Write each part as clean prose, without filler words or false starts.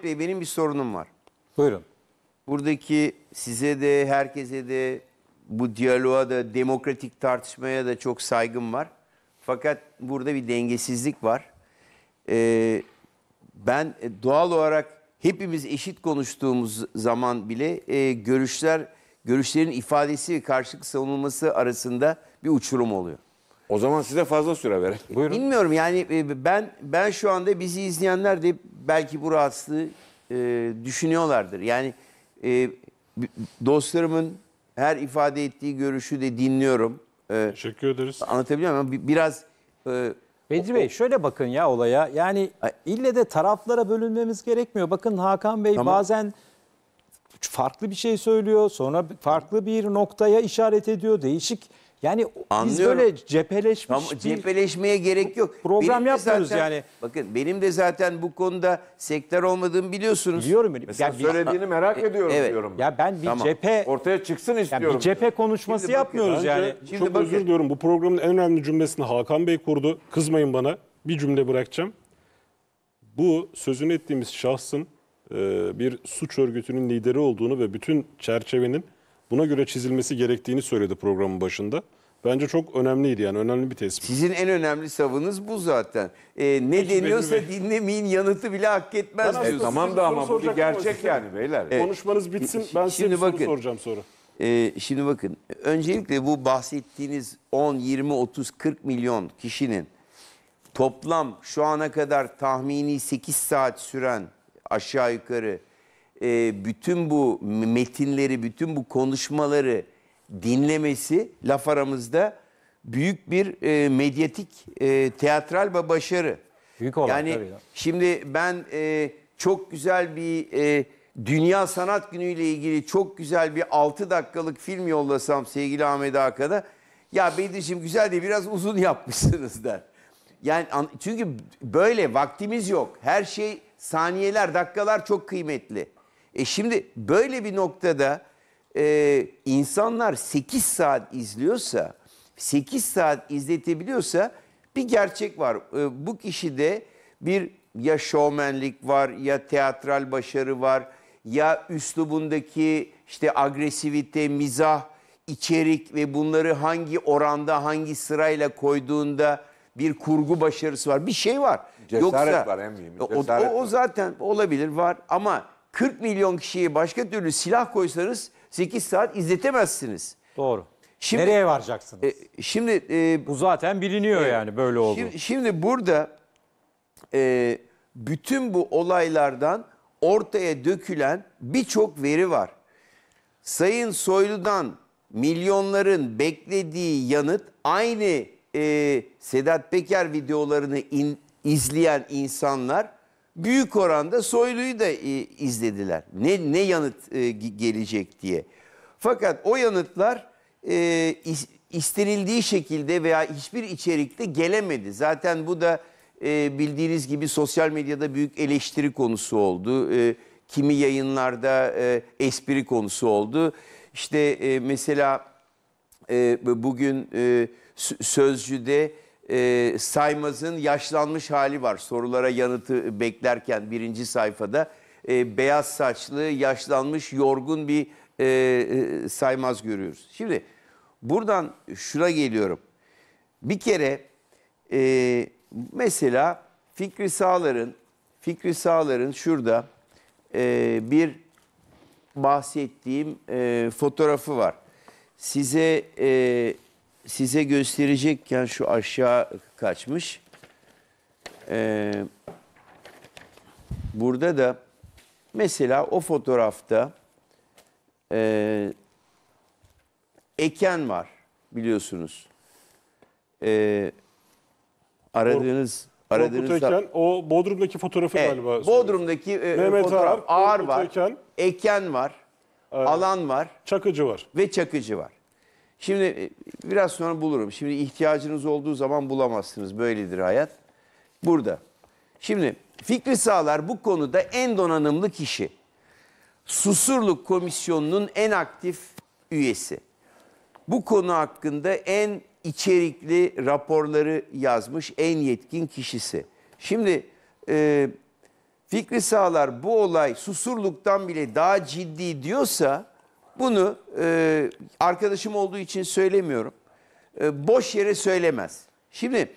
Ahmet Bey, benim bir sorunum var. Buyurun. Buradaki size de, herkese de, bu diyaloğa da, demokratik tartışmaya da çok saygım var. Fakat burada bir dengesizlik var. Ben doğal olarak hepimiz eşit konuştuğumuz zaman bile görüşlerin ifadesi ve karşılık savunulması arasında bir uçurum oluyor. O zaman size fazla süre verelim. Buyurun. Bilmiyorum yani ben şu anda bizi izleyenler de belki bu rahatsızlığı düşünüyorlardır. Yani dostlarımın her ifade ettiği görüşü de dinliyorum. Teşekkür ederiz. Anlatabiliyor muyum? Biraz... Bedri Bey şöyle bakın ya olaya. Yani ille de taraflara bölünmemiz gerekmiyor. Bakın Hakan Bey tamam, bazen farklı bir şey söylüyor. Sonra farklı bir noktaya işaret ediyor. Değişik. Yani anlıyorum, biz böyle cepheleşmiş tamam, cepheleşmeye gerek yok. Program yapmıyoruz zaten, yani. Bakın benim de zaten bu konuda sektör olmadığımı biliyorsunuz. Biliyorum. Mesela yani söylediğini merak ediyorum evet, diyorum. Ya ben bir tamam, cephe ortaya çıksın istiyorum. Yani bir cephe konuşması bakın, yapmıyoruz yani. Çok bakın, özür diliyorum. Bu programın en önemli cümlesini Hakan Bey kurdu. Kızmayın bana. Bir cümle bırakacağım. Bu sözünü ettiğimiz şahsın bir suç örgütünün lideri olduğunu ve bütün çerçevenin buna göre çizilmesi gerektiğini söyledi programın başında. Bence çok önemliydi yani, önemli bir tespit. Sizin en önemli savınız bu zaten. Ne deniyorsa dinlemeyin yanıtı bile hak etmez. Tamam da ama bu bir gerçek yani beyler. Evet. Konuşmanız bitsin, ben size bir bakın, soru soracağım sonra. Şimdi bakın, öncelikle bu bahsettiğiniz 10, 20, 30, 40 milyon kişinin toplam şu ana kadar tahmini 8 saat süren aşağı yukarı bütün bu metinleri, bütün bu konuşmaları dinlemesi laf aramızda büyük bir medyatik, teatral ve başarı. Büyük olan yani tabii ya. Şimdi ben çok güzel bir Dünya Sanat Günü ile ilgili çok güzel bir 6 dakikalık film yollasam sevgili Ahmet Hakan'a, ya Bedriciğim güzel de biraz uzun yapmışsınız der. Yani çünkü böyle vaktimiz yok. Her şey saniyeler, dakikalar çok kıymetli. Şimdi böyle bir noktada insanlar 8 saat izliyorsa, 8 saat izletebiliyorsa bir gerçek var. Bu kişide bir ya şovmenlik var, ya teatral başarı var, ya üslubundaki işte agresivite, mizah, içerik ve bunları hangi oranda, hangi sırayla koyduğunda bir kurgu başarısı var. Bir şey var. Cesaret yoksa, var eminim. O zaten olabilir, var ama 40 milyon kişiyi başka türlü silah koysanız 8 saat izletemezsiniz. Doğru. Şimdi, nereye varacaksınız? Bu zaten biliniyor yani böyle oldu. Şimdi burada bütün bu olaylardan ortaya dökülen birçok veri var. Sayın Soylu'dan milyonların beklediği yanıt aynı Sedat Peker videolarını izleyen insanlar büyük oranda Soylu'yu da izlediler. Ne yanıt gelecek diye. Fakat o yanıtlar istenildiği şekilde veya hiçbir içerikte gelemedi. Zaten bu da bildiğiniz gibi sosyal medyada büyük eleştiri konusu oldu. Kimi yayınlarda espri konusu oldu. İşte mesela bugün Sözcü'de Saymaz'ın yaşlanmış hali var. Sorulara yanıtı beklerken birinci sayfada beyaz saçlı, yaşlanmış, yorgun bir Saymaz görüyoruz. Şimdi buradan şuna geliyorum. Bir kere mesela Fikri Sağlar'ın şurada bir bahsettiğim fotoğrafı var. Size gösterecekken şu aşağı kaçmış. Burada da mesela o fotoğrafta Eken var biliyorsunuz. Aradığınız Korkut Eken, o Bodrum'daki fotoğrafı galiba. Bodrum'daki fotoğraf. Ağar var, Eken var, evet. Alan var. Çakıcı var. Ve Çakıcı var. Şimdi biraz sonra bulurum. Şimdi ihtiyacınız olduğu zaman bulamazsınız. Böyledir hayat. Burada. Şimdi Fikri Sağlar bu konuda en donanımlı kişi. Susurluk Komisyonu'nun en aktif üyesi. Bu konu hakkında en içerikli raporları yazmış en yetkin kişisi. Şimdi Fikri Sağlar bu olay susurluktan bile daha ciddi diyorsa bunu arkadaşım olduğu için söylemiyorum. Boş yere söylemez. Şimdi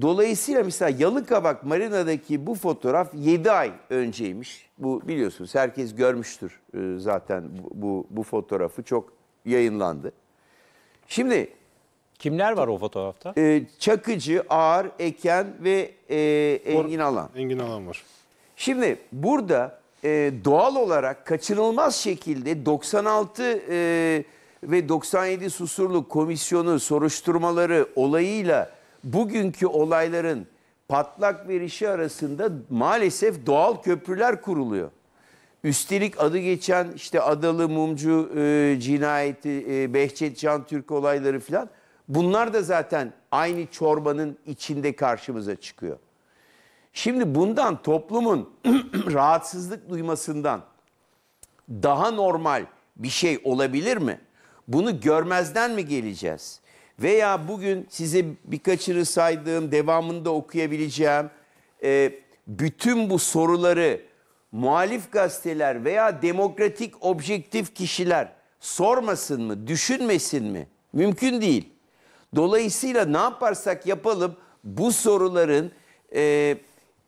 dolayısıyla mesela Yalıkavak Marina'daki bu fotoğraf 7 ay önceymiş. Bu biliyorsunuz herkes görmüştür zaten bu fotoğrafı çok yayınlandı. Şimdi kimler var o fotoğrafta? Çakıcı, Ağar, Eken ve Engin Alan. Engin Alan var. Şimdi burada doğal olarak kaçınılmaz şekilde 96 ve 97 Susurluk Komisyonu soruşturmaları olayıyla bugünkü olayların patlak verişi arasında maalesef doğal köprüler kuruluyor. Üstelik adı geçen işte Adalı Mumcu cinayeti, Behçet Cantürk olayları falan bunlar da zaten aynı çorbanın içinde karşımıza çıkıyor. Şimdi bundan toplumun rahatsızlık duymasından daha normal bir şey olabilir mi? Bunu görmezden mi geleceğiz? Veya bugün size birkaçını saydığım, devamında okuyabileceğim bütün bu soruları muhalif gazeteler veya demokratik objektif kişiler sormasın mı, düşünmesin mi? Mümkün değil. Dolayısıyla ne yaparsak yapalım bu soruların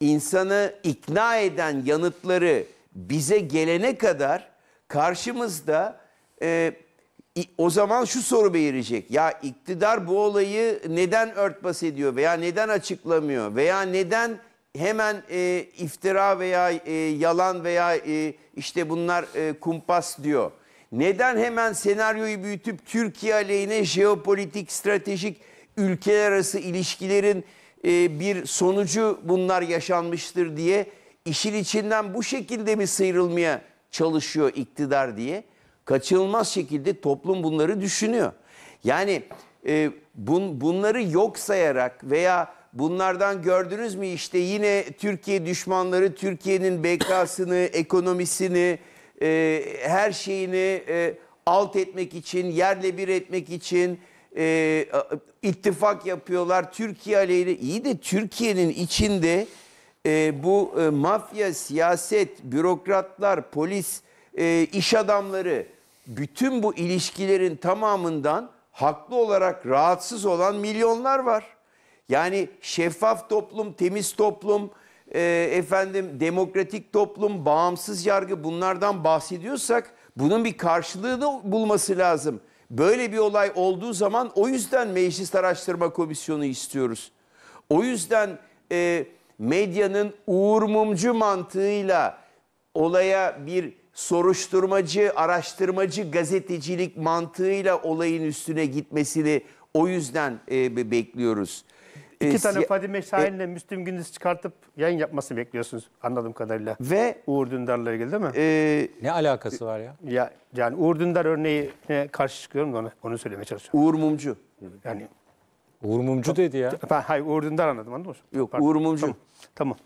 insanı ikna eden yanıtları bize gelene kadar karşımızda o zaman şu soru belirecek. Ya iktidar bu olayı neden örtbas ediyor veya neden açıklamıyor veya neden hemen iftira veya yalan veya işte bunlar kumpas diyor. Neden hemen senaryoyu büyütüp Türkiye aleyhine jeopolitik, stratejik, ülkeler arası ilişkilerin bir sonucu bunlar yaşanmıştır diye işin içinden bu şekilde mi sıyrılmaya çalışıyor iktidar diye kaçınılmaz şekilde toplum bunları düşünüyor. Yani bunları yok sayarak veya bunlardan gördünüz mü işte yine Türkiye düşmanları Türkiye'nin BK'sını, ekonomisini, her şeyini alt etmek için, yerle bir etmek için ittifak yapıyorlar. Türkiye aleyhine iyi de Türkiye'nin içinde bu mafya, siyaset, bürokratlar, polis, iş adamları bütün bu ilişkilerin tamamından haklı olarak rahatsız olan milyonlar var. Yani şeffaf toplum, temiz toplum, demokratik toplum, bağımsız yargı bunlardan bahsediyorsak bunun bir karşılığını bulması lazım. Böyle bir olay olduğu zaman o yüzden Meclis Araştırma Komisyonu istiyoruz. O yüzden medyanın Uğur Mumcu mantığıyla olaya bir soruşturmacı, araştırmacı, gazetecilik mantığıyla olayın üstüne gitmesini o yüzden bekliyoruz. İki tane Fadime Şahin'le Müslüm Gündüz çıkartıp yayın yapmasını bekliyorsunuz anladığım kadarıyla. Ve Uğur Dündar'la ilgili değil mi? Ne alakası var ya? Yani Uğur Dündar örneğine karşı çıkıyorum da onu söylemeye çalışıyorum. Uğur Mumcu. Yani Uğur Mumcu dedi ya. Hayır Uğur Dündar anladım anladın mı? Yok pardon. Uğur Mumcu. Tamam.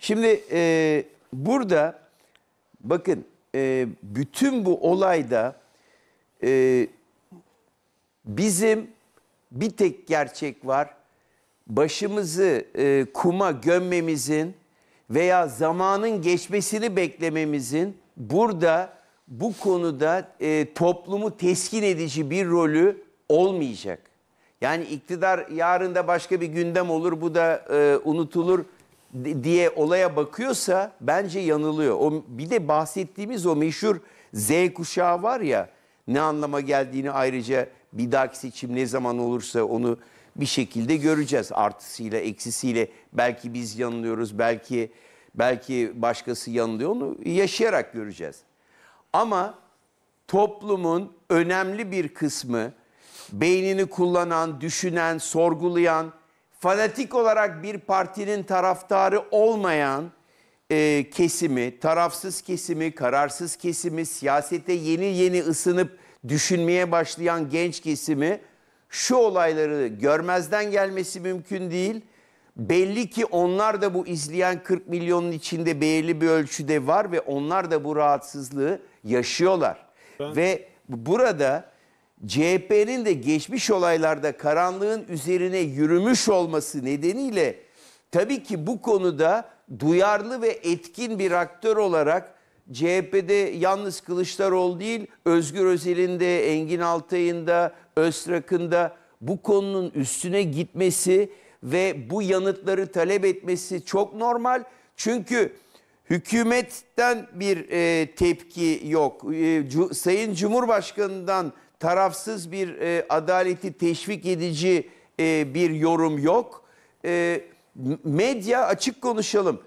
Şimdi burada bakın bütün bu olayda bizim bir tek gerçek var. Başımızı kuma gömmemizin veya zamanın geçmesini beklememizin burada bu konuda toplumu teskin edici bir rolü olmayacak. Yani iktidar yarın da başka bir gündem olur bu da unutulur diye olaya bakıyorsa bence yanılıyor. Bir de bahsettiğimiz o meşhur Z kuşağı var ya ne anlama geldiğini ayrıca bir dahaki seçim ne zaman olursa onu bir şekilde göreceğiz artısıyla eksisiyle belki biz yanılıyoruz belki başkası yanılıyor onu yaşayarak göreceğiz. Ama toplumun önemli bir kısmı beynini kullanan, düşünen, sorgulayan, fanatik olarak bir partinin taraftarı olmayan kesimi, tarafsız kesimi, kararsız kesimi, siyasete yeni ısınıp düşünmeye başlayan genç kesimi şu olayları görmezden gelmesi mümkün değil. Belli ki onlar da bu izleyen 40 milyonun içinde belirli bir ölçüde var ve onlar da bu rahatsızlığı yaşıyorlar. Ve burada CHP'nin de geçmiş olaylarda karanlığın üzerine yürümüş olması nedeniyle tabii ki bu konuda duyarlı ve etkin bir aktör olarak CHP'de yalnız Kılıçdaroğlu değil, Özgür Özel'in de, Engin Altay'ın da, Öztrak'ın da bu konunun üstüne gitmesi ve bu yanıtları talep etmesi çok normal. Çünkü hükümetten bir tepki yok. Sayın Cumhurbaşkanı'ndan tarafsız bir adaleti teşvik edici bir yorum yok. Medya, açık konuşalım,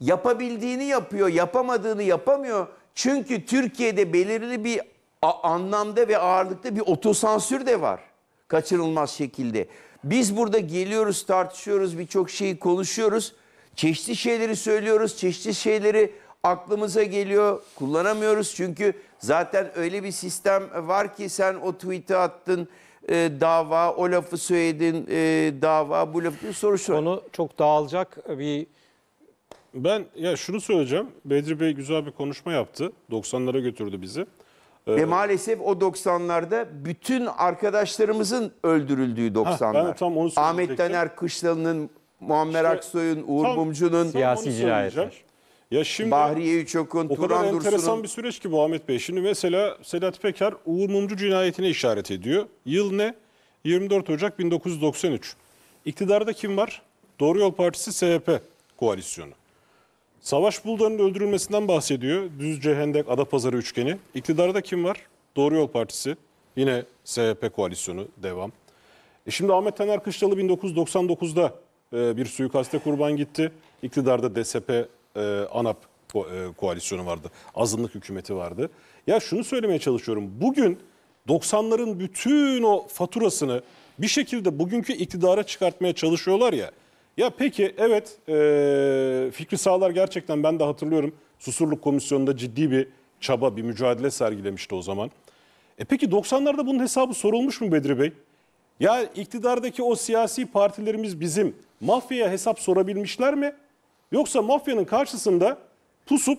yapabildiğini yapıyor, yapamadığını yapamıyor. Çünkü Türkiye'de belirli bir anlamda ve ağırlıkta bir otosansür de var. Kaçınılmaz şekilde. Biz burada geliyoruz, tartışıyoruz, birçok şeyi konuşuyoruz. Çeşitli şeyleri söylüyoruz, çeşitli şeyleri aklımıza geliyor, kullanamıyoruz. Çünkü zaten öyle bir sistem var ki sen o tweet'i attın, dava, o lafı söyledin, dava, bu lafı soruşturma. Konu çok dağılacak bir... Ben ya şunu söyleyeceğim, Bedri Bey güzel bir konuşma yaptı, 90'lara götürdü bizi. Ve maalesef o 90'larda bütün arkadaşlarımızın öldürüldüğü 90'lar. Ahmet Taner Kışlalı'nın, Muammer Aksoy'un, Uğur Mumcu'nun, siyasi cinayetler. Ya şimdi Bahriye Uçok'un, Turan Dursun'un. O kadar enteresan bir süreç ki bu Ahmet Bey. Şimdi mesela Sedat Peker Uğur Mumcu cinayetine işaret ediyor. Yıl ne? 24 Ocak 1993. İktidarda kim var? Doğru Yol Partisi, CHP koalisyonu. Savaş Buldan'ın öldürülmesinden bahsediyor. Düzce, Hendek, Adapazarı üçgeni. İktidarda kim var? Doğru Yol Partisi. Yine CHP koalisyonu, devam. Şimdi Ahmet Taner Kışlalı 1999'da bir suikaste kurban gitti. İktidarda DSP, ANAP koalisyonu vardı. Azınlık hükümeti vardı. Ya şunu söylemeye çalışıyorum. Bugün 90'ların bütün o faturasını bir şekilde bugünkü iktidara çıkartmaya çalışıyorlar ya. Ya peki, evet, Fikri Sağlar gerçekten, ben de hatırlıyorum, Susurluk Komisyonu'nda ciddi bir çaba, bir mücadele sergilemişti o zaman. Peki 90'larda bunun hesabı sorulmuş mu Bedri Bey? Ya iktidardaki o siyasi partilerimiz bizim mafyaya hesap sorabilmişler mi? Yoksa mafyanın karşısında pusup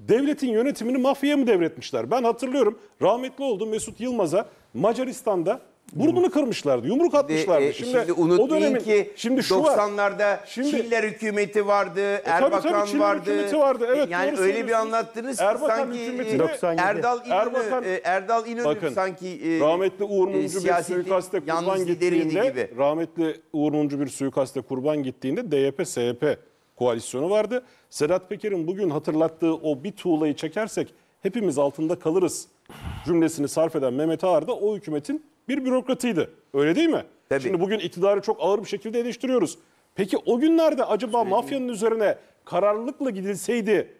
devletin yönetimini mafyaya mı devretmişler? Ben hatırlıyorum, rahmetli oldu Mesut Yılmaz'a Macaristan'da burnunu kırmışlardı, yumruk atmışlardı. Şimdi unutmayın o dönemin, ki şimdi 90'larda Çiller hükümeti vardı, Erbakan tabii, vardı. Evet, yani öyle bir anlattınız ki sanki Erdal İnönü bakın, sanki rahmetli Uğur Mumcu bir suikaste kurban gittiğinde DYP-SYP koalisyonu vardı. Sedat Peker'in bugün hatırlattığı o bir tuğlayı çekersek hepimiz altında kalırız cümlesini sarf eden Mehmet Ağar da o hükümetin bir bürokratıydı. Öyle değil mi? Tabii. Şimdi bugün iktidarı çok ağır bir şekilde eleştiriyoruz. Peki o günlerde acaba mafyanın üzerine kararlılıkla gidilseydi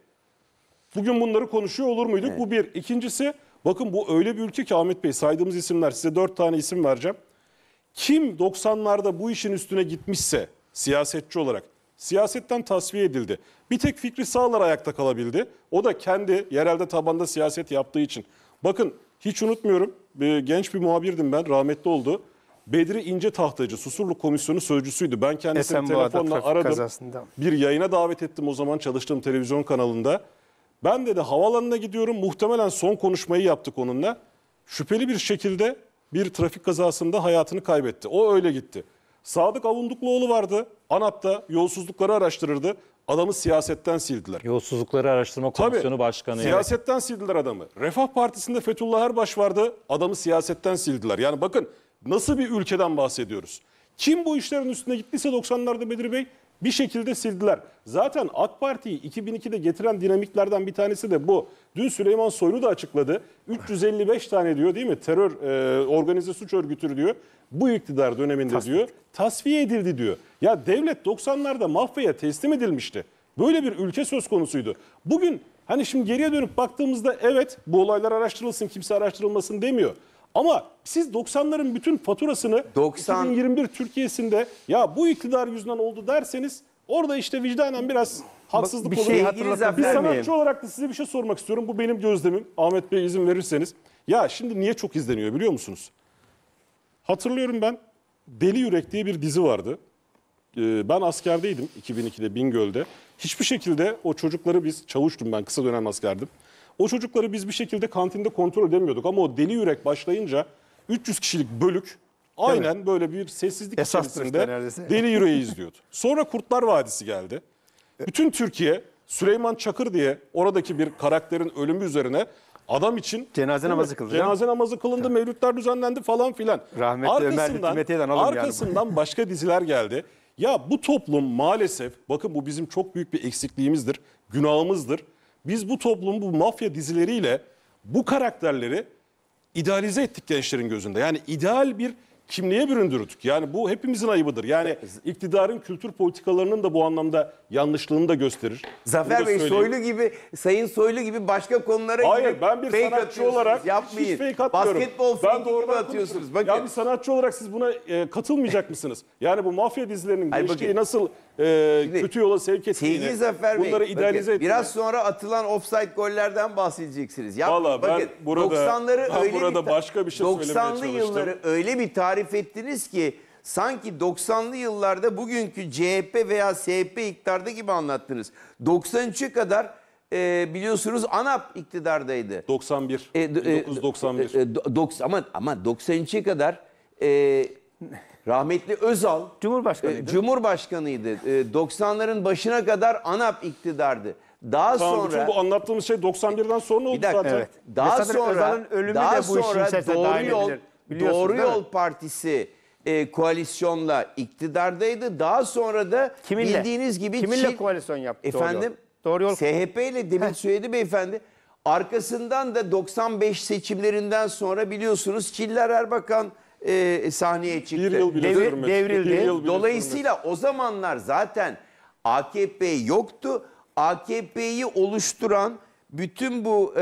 bugün bunları konuşuyor olur muyduk? Evet. Bu bir. İkincisi, bakın bu öyle bir ülke ki Ahmet Bey, saydığımız isimler, size 4 tane isim vereceğim. Kim 90'larda bu işin üstüne gitmişse siyasetçi olarak, siyasetten tasfiye edildi. Bir tek Fikri Sağlar ayakta kalabildi. O da kendi yerelde tabanda siyaset yaptığı için. Bakın, hiç unutmuyorum, genç bir muhabirdim ben, rahmetli oldu. Bedri İnce Tahtacı, Susurluk Komisyonu sözcüsüydü. Ben kendisini telefonla aradım, bir yayına davet ettim o zaman çalıştığım televizyon kanalında. Ben dedi havaalanına gidiyorum, muhtemelen son konuşmayı yaptık onunla. Şüpheli bir şekilde bir trafik kazasında hayatını kaybetti. O öyle gitti. Sadık Avundukluoğlu vardı, ANAP'ta yolsuzlukları araştırırdı. Adamı siyasetten sildiler. Yolsuzlukları Araştırma Komisyonu Başkanı. Siyasetten sildiler adamı. Refah Partisi'nde Fethullah Erbaş vardı. Adamı siyasetten sildiler. Yani bakın nasıl bir ülkeden bahsediyoruz. Kim bu işlerin üstüne gittiyse 90'larda Bedri Bey bir şekilde sildiler. Zaten AK Parti'yi 2002'de getiren dinamiklerden bir tanesi de bu. Dün Süleyman Soylu da açıkladı. 355 tane diyor değil mi? Terör, organize suç örgütü diyor. Bu iktidar döneminde diyor. Tasfiye edildi diyor. Ya devlet 90'larda mafyaya teslim edilmişti. Böyle bir ülke söz konusuydu. Bugün hani şimdi geriye dönüp baktığımızda evet bu olaylar araştırılsın, kimse araştırılmasın demiyor. Ama siz 90'ların bütün faturasını 2021 Türkiye'sinde ya bu iktidar yüzünden oldu derseniz orada işte vicdanen biraz haksızlık olur. Bir sanatçı olarak da size bir şey sormak istiyorum. Bu benim gözlemim. Ahmet Bey izin verirseniz. Ya şimdi niye çok izleniyor biliyor musunuz? Hatırlıyorum ben, Deli Yürek diye bir dizi vardı. Ben askerdeydim 2002'de Bingöl'de. Hiçbir şekilde o çocukları biz, çavuştum ben, kısa dönem askerdim. O çocukları biz bir şekilde kantinde kontrol edemiyorduk. Ama o Deli Yürek başlayınca 300 kişilik bölük aynen böyle bir sessizlik içerisinde Deli Yürek'i izliyordu. Sonra Kurtlar Vadisi geldi. Bütün Türkiye Süleyman Çakır diye oradaki bir karakterin ölümü üzerine adam için cenaze namazı kıldı. Cenaze namazı kılındı, mevlütler düzenlendi falan filan. Rahmetli arkasından yani başka diziler geldi. Ya bu toplum maalesef, bakın bu bizim çok büyük bir eksikliğimizdir, günahımızdır. Biz bu toplumu bu mafya dizileriyle bu karakterleri idealize ettik gençlerin gözünde. Yani ideal bir kimliğe büründürdük. Yani bu hepimizin ayıbıdır. Yani iktidarın kültür politikalarının da bu anlamda yanlışlığını da gösterir. Zafer Bey, Soylu gibi, Sayın Soylu gibi başka konulara hayır, ben bir sanatçı olarak yapmayın. Hiç fake atmıyorum. Basketbol fake atıyorsunuz. Bakın. Ya bir sanatçı olarak siz buna katılmayacak mısınız? Yani bu mafya dizilerinin gençliği nasıl kötü yola sevk ettiğini, bunları idealize ettiğini. Biraz sonra atılan offside gollerden bahsedeceksiniz. Valla ben burada başka bir şey söylemeye çalıştım. 90'lı yılları öyle bir tarif ettiniz ki sanki 90'lı yıllarda bugünkü CHP veya SHP iktidarda gibi anlattınız. 93'e kadar biliyorsunuz ANAP iktidardaydı. 91. 1991. Ama 93'e kadar rahmetli Özal Cumhurbaşkanıydı. 90'ların başına kadar ANAP iktidardı. Daha sonra bu anlattığımız şey 91'den sonra oldu zaten. Evet. Daha sonra Doğru Yol Partisi koalisyonla iktidardaydı. Daha sonra da bildiğiniz gibi kiminle koalisyon yaptı? Efendim, Doğru Yol SHP ile demin söyledi beyefendi. Arkasından da 95 seçimlerinden sonra biliyorsunuz Çiller Erbakan sahneye çıktı. Devrildi. Dolayısıyla o zamanlar zaten AKP yoktu. AKP'yi oluşturan bütün bu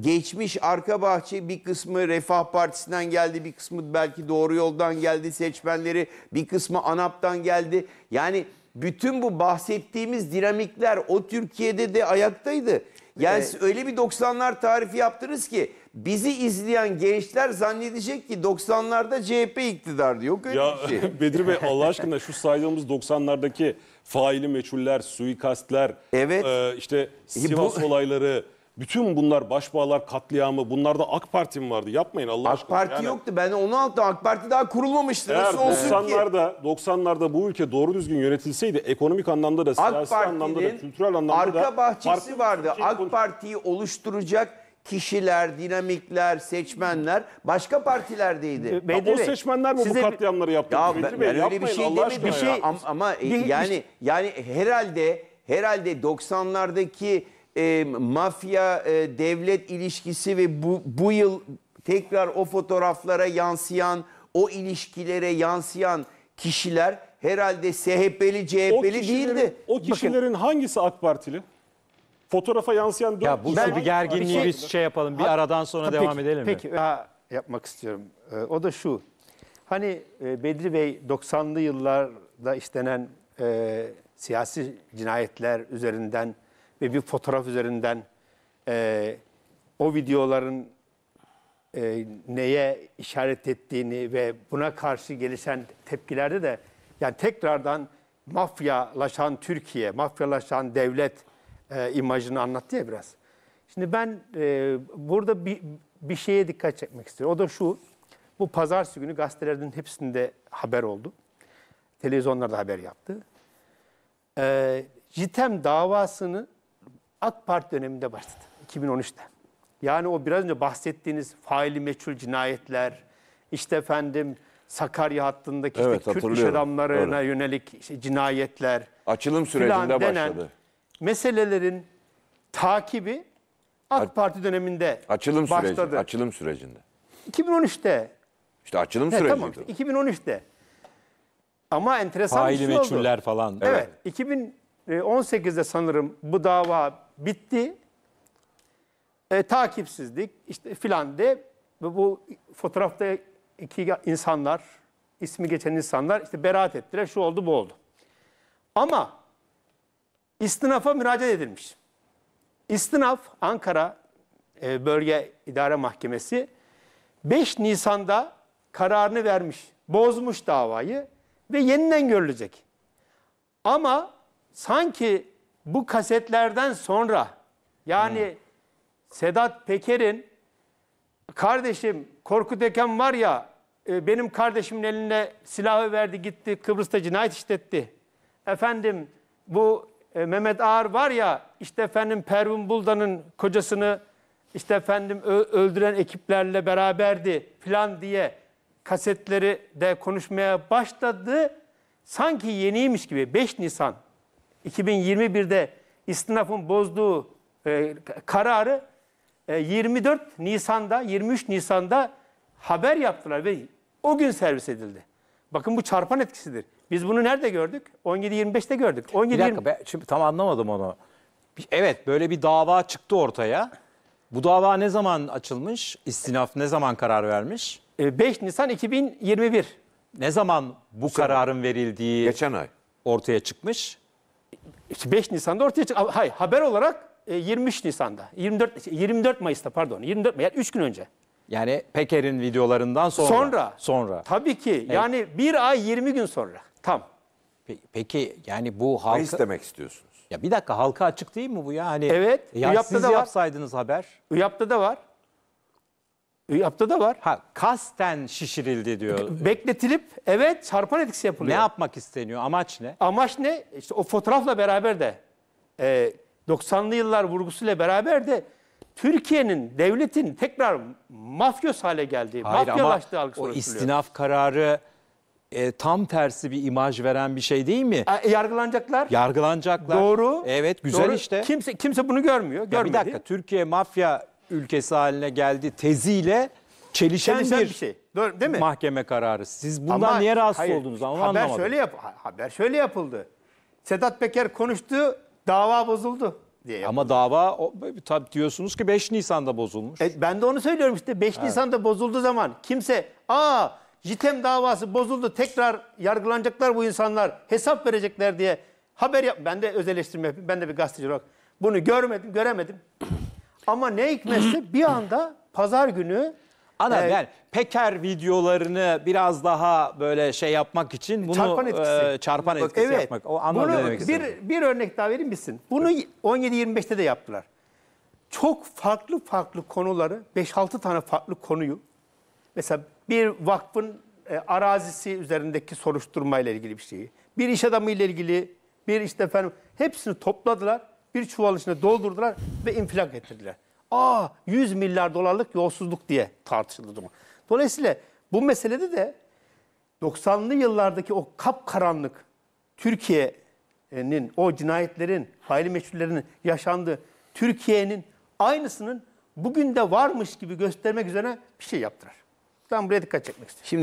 geçmiş arka bahçe, bir kısmı Refah Partisi'nden geldi, bir kısmı belki Doğru Yol'dan geldi seçmenleri, bir kısmı ANAP'tan geldi. Yani bütün bu bahsettiğimiz dinamikler o Türkiye'de de ayaktaydı. Yani siz öyle bir 90'lar tarifi yaptınız ki bizi izleyen gençler zannedecek ki 90'larda CHP iktidardı. Yok öyle bir şey. Bedri Bey, Allah aşkına şu saydığımız 90'lardaki faili meçhuller, suikastler, işte Sivas olayları, bütün bunlar, Başbağlar katliamı, bunlarda AK Parti mi vardı? Yapmayın Allah aşkına. AK Parti yoktu. Ben onu anlattım. AK Parti daha kurulmamıştı. Eğer nasıl olsun 90'larda bu ülke doğru düzgün yönetilseydi ekonomik anlamda da, siyasi anlamda da, kültürel anlamda arka da. Arka bahçesi vardı. AK Parti'yi oluşturacak kişiler, dinamikler, seçmenler başka partilerdeydi. O seçmenler mi bu katliamları yaptı? Ya ben öyle bir şey demedim. Ama yani herhalde 90'lardaki mafya devlet ilişkisi ve bu yıl tekrar o fotoğraflara yansıyan, o ilişkilere yansıyan kişiler herhalde SHP'li, CHP'li değildi. O kişilerin hangisi AK Partili? Fotoğrafa yansıyan ya bu bir gerginliği bir şey yapalım. Bir aradan sonra devam edelim. Peki yapmak istiyorum. O da şu. Hani Bedri Bey 90'lı yıllarda işlenen siyasi cinayetler üzerinden ve bir fotoğraf üzerinden o videoların neye işaret ettiğini ve buna karşı gelişen tepkilerde de yani tekrardan mafyalaşan Türkiye, mafyalaşan devlet imajını anlattı ya biraz. Şimdi ben burada bir şeye dikkat çekmek istiyorum. O da şu, bu pazartesi günü gazetelerin hepsinde haber oldu. Televizyonlar da haber yaptı. JITEM davasını AK Parti döneminde başladı, 2013'te. Yani o biraz önce bahsettiğiniz faili meçhul cinayetler, işte efendim Sakarya hattındaki işte Kürt iş adamlarına yönelik işte cinayetler. Açılım sürecinde başladı. Meselelerin takibi AK Parti döneminde başladı. Açılım sürecinde. 2013'te. İşte açılım sürecinde. Tamam, 2013'te. Ama enteresan faili bir şey oldu. Faili meçhuller falan. Evet. 2018'de sanırım bu dava bitti. Takipsizlik işte filan de bu fotoğraftaki insanlar, ismi geçen insanlar işte beraat ettiler. Şu oldu, bu oldu. Ama İstinafa müracaat edilmiş. İstinaf, Ankara Bölge İdare Mahkemesi 5 Nisan'da kararını vermiş. Bozmuş davayı ve yeniden görülecek. Ama sanki bu kasetlerden sonra yani Sedat Peker'in kardeşim Korkut Eken var ya benim kardeşimin eline silahı verdi gitti Kıbrıs'ta cinayet işletti. Efendim bu Mehmet Ağar var ya, işte efendim Pervin Buldan'ın kocasını işte efendim öldüren ekiplerle beraberdi falan diye kasetleri de konuşmaya başladı. Sanki yeniymiş gibi 5 Nisan 2021'de istinafın bozduğu kararı 23 Nisan'da haber yaptılar ve o gün servis edildi. Bakın bu çarpan etkisidir. Biz bunu nerede gördük? 17-25'te gördük. 17 bir dakika, ben şimdi tam anlamadım onu. Evet, böyle bir dava çıktı ortaya. Bu dava ne zaman açılmış? İstinaf ne zaman karar vermiş? 5 Nisan 2021. Ne zaman bu kararın verildiği geçen ay ortaya çıkmış? 5 Nisan'da ortaya çıktı. Hayır, haber olarak 23 Nisan'da. 24 Mayıs'ta pardon. 24 Mayıs, yani 3 gün önce. Yani Peker'in videolarından sonra. Sonra. Tabii ki. Evet. Yani 1 ay 20 gün sonra. Tam. Peki yani bu halka... Mayıs demek istiyorsunuz. Ya bir dakika, halka açık değil mi bu ya? Hani, evet. Ya siz da yapsaydınız var. Haber. Üyap'ta da var. Üyap'ta da var. Ha, kasten şişirildi diyor. Bekletilip evet çarpan etkisi yapılıyor. Ne yapmak isteniyor? Amaç ne? Amaç ne? İşte o fotoğrafla beraber de 90'lı yıllar vurgusuyla beraber de Türkiye'nin, devletin tekrar mafyos hale geldiği, mafyalaştığı algısı oluşturuyor. O istinaf kararı tam tersi bir imaj veren bir şey değil mi? Yargılanacaklar. Yargılanacaklar. Doğru. Evet, güzel doğru. İşte. Kimse bunu görmüyor. Bir dakika, Türkiye mafya ülkesi haline geldi teziyle çelişen bir şey. Doğru, değil mi? Mahkeme kararı. Siz bundan niye rahatsız oldunuz? Ama haber anlamadım. Haber şöyle yapıldı. Sedat Peker konuştu, dava bozuldu. Ama dava tabii diyorsunuz ki 5 Nisan'da bozulmuş. Ben de onu söylüyorum işte. 5 Nisan'da bozulduğu zaman kimse JITEM davası bozuldu, tekrar yargılanacaklar bu insanlar, hesap verecekler diye haber yap. Ben de öz eleştirme yapayım. Ben de bir gazeteci olarak bunu göremedim. Ama ne hikmetse bir anda pazar günü yani Peker videolarını biraz daha böyle şey yapmak için bunu çarpan etkisi evet, yapmak. O anlamda bir örnek daha vereyim misin? Bunu 17-25'te de yaptılar. Çok farklı konuları, 5-6 tane farklı konuyu, mesela bir vakfın arazisi üzerindeki soruşturma ile ilgili bir şeyi, bir iş adamı ile ilgili, bir işte efendim, hepsini topladılar, bir çuval içine doldurdular ve infilak ettirdiler. 100 milyar dolarlık yolsuzluk diye tartışıldı. Dolayısıyla bu meselede de 90'lı yıllardaki o kapkaranlık Türkiye'nin, o cinayetlerin, faili meçhullerinin yaşandığı Türkiye'nin aynısının bugün de varmış gibi göstermek üzere bir şey yaptılar. Ben buraya dikkat çekmek istiyorum. Şimdi